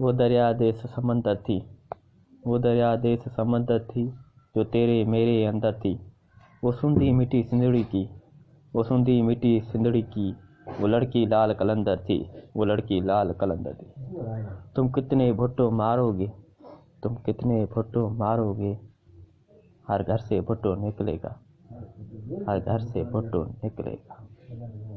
वो दरिया देश समंदर थी जो तेरे मेरे अंदर थी। वो सुनती मिठी सिंदड़ी की वो लड़की लाल कलंदर थी। तुम कितने भुट्टो मारोगे हर घर से भुट्टो निकलेगा।